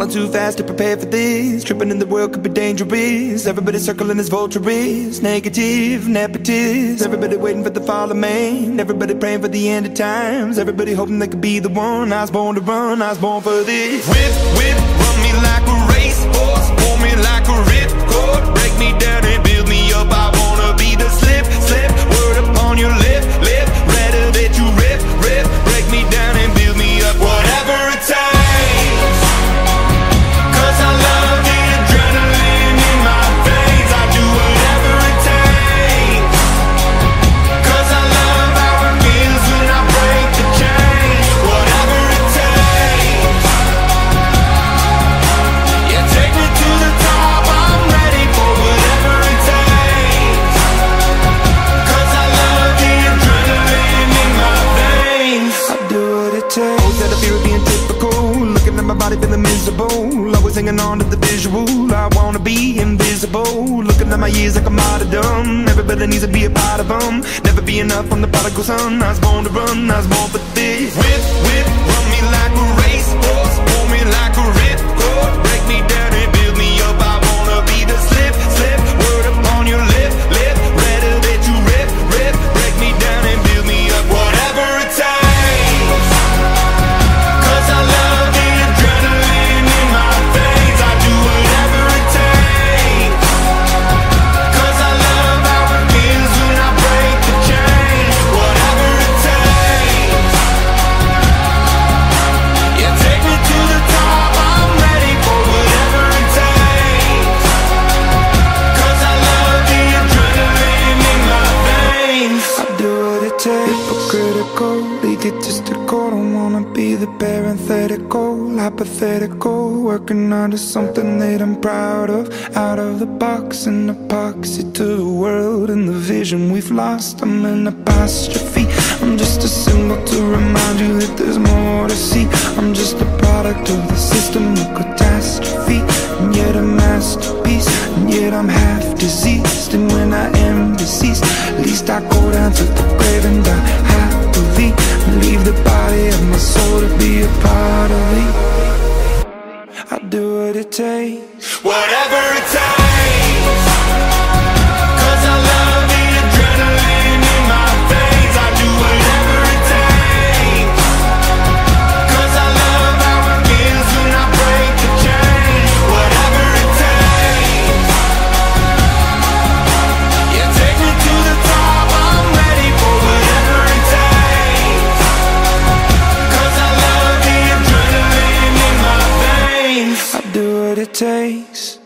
Falling too fast to prepare for this. Tripping in the world could be dangerous. Everybody circling as vultures. Negative, nepotist. Everybody waiting for the fall of man. Everybody praying for the end of times. Everybody hoping they could be the one. I was born to run, I was born for this. Whip, run me like a racehorse. Pull me like a ripcord. Break me down and build me up. I wanna be the slip. Word upon your lip. Letter that you rip. Break me down and build me up. Whatever it takes. Feeling miserable, always hanging on to the visual. I wanna be invisible. Looking at my years like I'm out of dumb. Everybody needs to be a part of them. Never be enough from the prodigal son. I was born to run, I was born for this. Whip, run me like a racehorse. Pull me like a ripcord. Break me down and build me up. I wanna be the slip. Word upon your lip. Letter that you rip. Break me down and build me up. Whatever it takes. 'Cause I love egotistical, don't wanna be the parenthetical, hypothetical, working onto something that I'm proud of. Out of the box, an epoxy to the world and the vision we've lost. I'm an apostrophe, I'm just a symbol to remind you that there's more to see. I'm just a product of the system of catastrophe, and yet a masterpiece, and yet I'm half diseased. And when I am deceased, at least I go down to the grave and die happily. Leave the body of my soul to be a part of me. I do what it takes. Whatever it takes. 'Cause I love the adrenaline in my veins. I do whatever it takes. 'Cause I love how it feels when I break the chains. Whatever it takes. Yeah, take me to the top. I'm ready for whatever it takes. I do what it takes.